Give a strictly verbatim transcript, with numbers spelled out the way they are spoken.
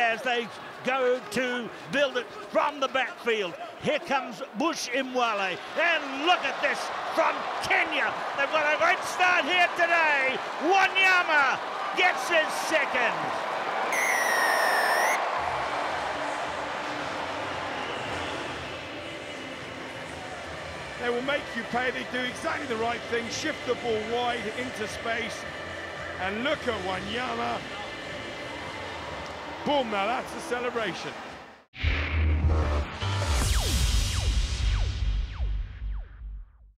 there as they go to build it from the backfield. Here comes Bush Imwale, and look at this from Kenya. They've got a great start here today. Wanyama gets his second. They will make you pay. They do exactly the right thing. Shift the ball wide into space. And look at Wanyama. Boom, now that's a celebration.